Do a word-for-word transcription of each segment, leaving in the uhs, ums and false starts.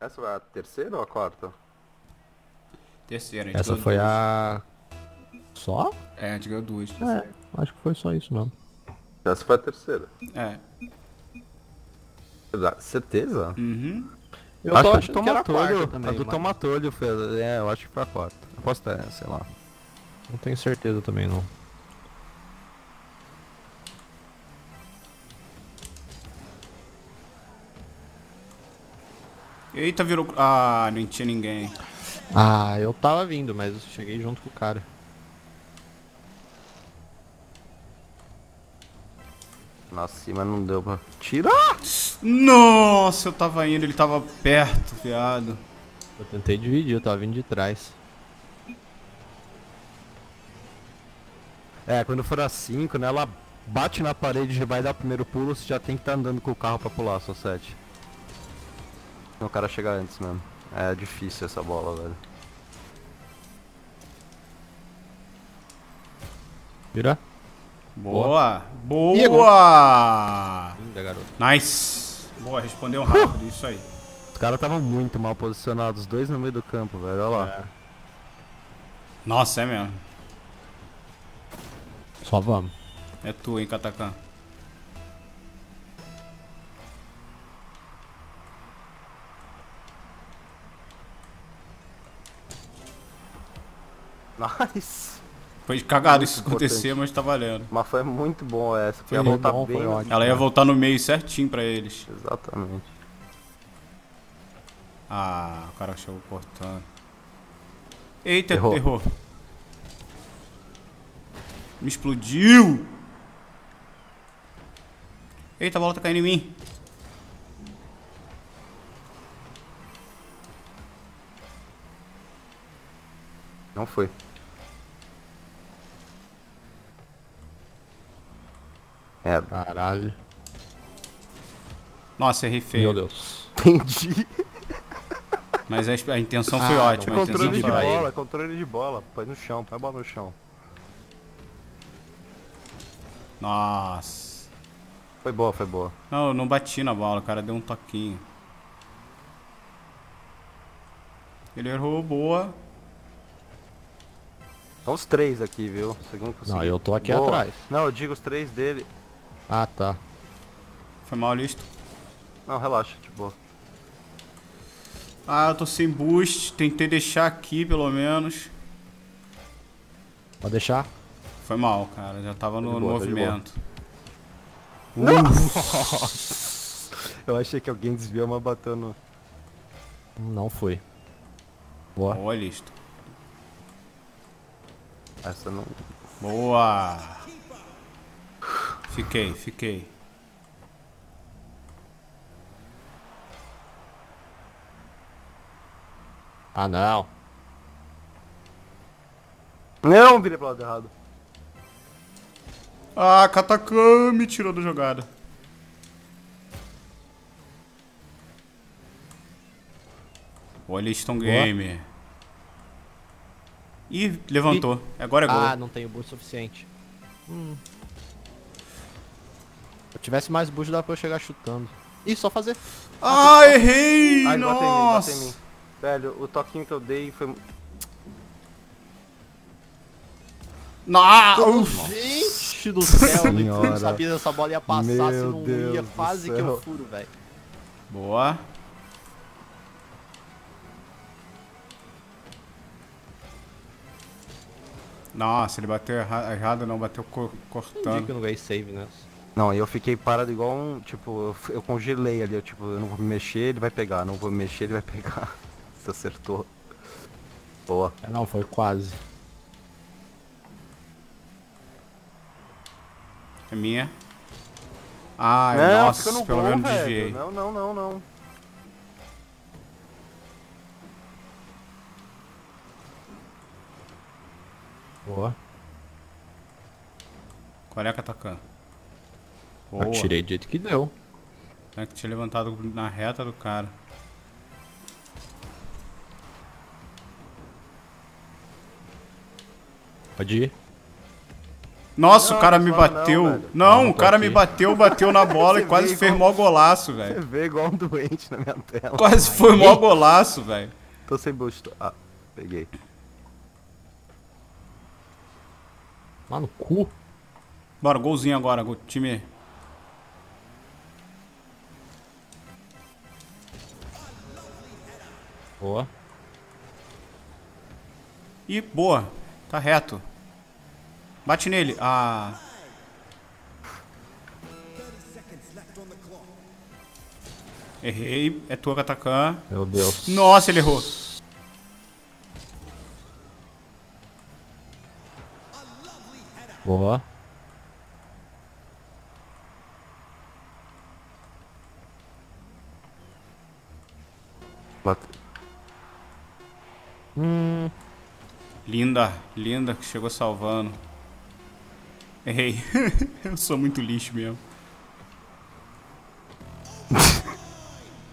Essa foi a terceira ou a quarta? Terceira, a gente Essa foi duas. a... Só? É, a gente ganhou duas. É, acho que foi só isso mesmo. Essa foi a terceira. É. Certeza? Uhum. Eu acho que o Tomatolho também. A do Tomatolho foi... É, eu acho que foi a quarta. Eu posso ter, sei lá. Não tenho certeza também, não. Eita, virou... Ah, não tinha ninguém. Ah, eu tava vindo, mas eu cheguei junto com o cara. Nossa, mas não deu pra... Tirar! Nossa, eu tava indo, ele tava perto, viado. Eu tentei dividir, eu tava vindo de trás. É, quando for a cinco, né, ela bate na parede e vai dar o primeiro pulo, você já tem que estar tá andando com o carro pra pular, só sete. O cara chega antes mesmo. É difícil essa bola, velho. Vira. Boa! Boa! Boa. Linda, garoto. Nice! Boa, respondeu rápido, uh. isso aí. Os caras estavam muito mal posicionados, os dois no meio do campo, velho. Olha lá. É. Nossa, é mesmo. Só vamos. É tu, hein, Katakan. Nice. Foi cagado muito isso acontecer, importante. Mas tá valendo. Mas foi muito bom essa, foi ia voltar bom, bem. Foi ela ia voltar no meio certinho pra eles. Exatamente. Ah, o cara chegou cortando. Eita, errou. errou. Me explodiu. Eita, a bola tá caindo em mim. Não foi. É. Caralho. Nossa, errei feio. Meu Deus. Entendi. Mas a, a intenção ah, foi ótima. Controle de bola, controle de bola. Põe no chão, põe a bola no chão. Nossa. Foi boa, foi boa. Não, eu não bati na bola, o cara deu um toquinho. Ele errou, boa. São os três aqui, viu? Segundo não, eu tô aqui Boa. atrás. Não, eu digo os três dele. Ah, tá. Foi mal listo. Não, relaxa, de boa. Ah, eu tô sem boost. Tentei deixar aqui, pelo menos. Pode deixar? Foi mal, cara. Já tava no, boa, no movimento. Eu achei que alguém desviou, mas bateu no... Não foi. Boa. Boa, listo. Essa não... Boa! Fiquei, fiquei. Ah, não! Não, virei pro lado errado. Ah, Katakan me tirou da jogada. Olha, Lipton Game. Ih, levantou. E... Agora é gol. Ah, não tenho boost suficiente. Hum. Se eu tivesse mais boost, dava pra eu chegar chutando. Ih, só fazer. Ah, ah errei! Ai, nossa! Bate em mim, bate em mim. Velho, o toquinho que eu dei foi... Nossa! Nossa. Gente do céu, eu não sabia se essa bola ia passar, Meu se não Deus ia. Quase que eu furo, velho. Boa. Nossa, ele bateu erra errado, não, bateu co cortando. Entendi que eu não ganhei save, né? Não, eu fiquei parado igual um, tipo, eu, eu congelei ali, eu tipo, eu não vou me mexer, ele vai pegar, não vou me mexer, ele vai pegar. Você acertou. Boa. É, não, foi quase. É minha. Ai, não, nossa, no pelo menos desviei. Não, não, não, não. Boa. Qual é a Katakan? Boa. Eu tirei do jeito que deu. É que tinha levantado na reta do cara. Pode ir. Nossa, não, o cara me bateu. Não, não, não o cara aqui. me bateu, bateu na bola e quase fez igual... mó golaço, velho. Você vê igual um doente na minha tela. Quase foi Ai. mó golaço, velho. Tô sem boost. Ah, peguei. Lá no cu. Bora, golzinho agora, gol, time. Boa. Ih, boa. Tá reto. Bate nele. Ah. Errei. É tua, Katakan. Meu Deus. Nossa, ele errou. Boa. Bate. Hum. Linda, linda, que chegou salvando. Errei. Eu sou muito lixo mesmo.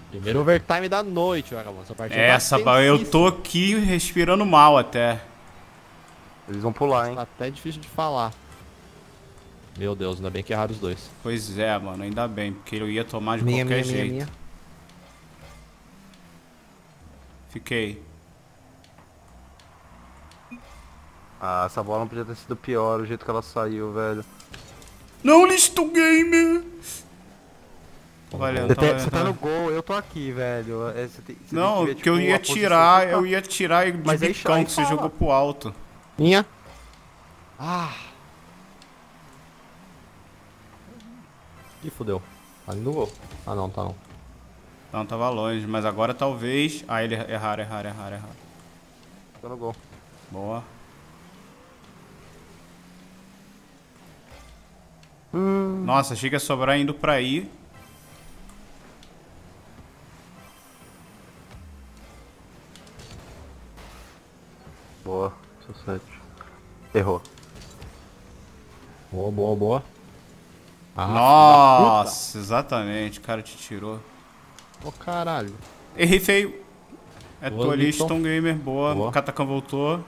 Primeiro overtime da noite, vagabundo. Essa partida Essa, tá eu tô aqui respirando mal até. Eles vão pular, hein? Tá até difícil de falar. Meu Deus, ainda bem que erraram os dois. Pois é, mano, ainda bem, porque eu ia tomar de minha, qualquer minha, jeito. Minha, minha. Fiquei. Ah, essa bola não podia ter sido pior, o jeito que ela saiu, velho. Não, Lipton Gamer! Valeu, você, tá, você tá no gol, eu tô aqui, velho. É, você tem, você não, porque tipo, eu ia tirar, eu ia tirar e de Mas bicão aí, que você fala. jogou pro alto. Minha. Ah. Ih, fodeu. Tá ali no gol. Ah, não, tá não. Não, tava longe, mas agora talvez... Ah, ele erraram, erraram, erraram, erraram. Tá no gol. Boa. Hum. Nossa, achei que ia sobrar indo pra aí. Boa, sete. Errou. Boa, boa, boa. Ah, nossa, exatamente, o cara te tirou. Ô oh, caralho. Errei feio. É tua, Lipton Gamer, boa. boa. O Catacan voltou.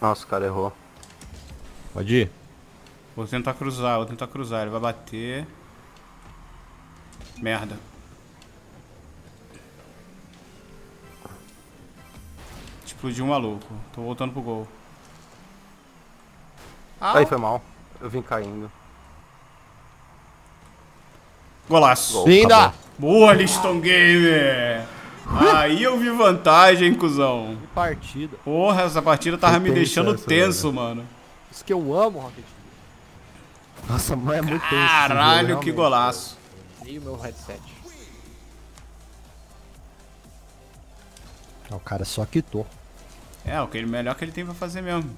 Nossa, o cara errou. Pode ir. Vou tentar cruzar, vou tentar cruzar, ele vai bater. Merda. Explodiu um maluco, tô voltando pro gol. Au. Aí foi mal, eu vim caindo. Golaço! Linda! Tá boa, Lipton Gamer! Aí eu vi vantagem, cuzão. Que partida. Porra, essa partida tava me deixando tenso, mano. Isso que eu amo, Rocket League. Nossa, mãe, é muito tenso. Caralho, jogo, que golaço. E o meu headset. O cara só quitou. É, o que ele, melhor que ele tem pra fazer mesmo.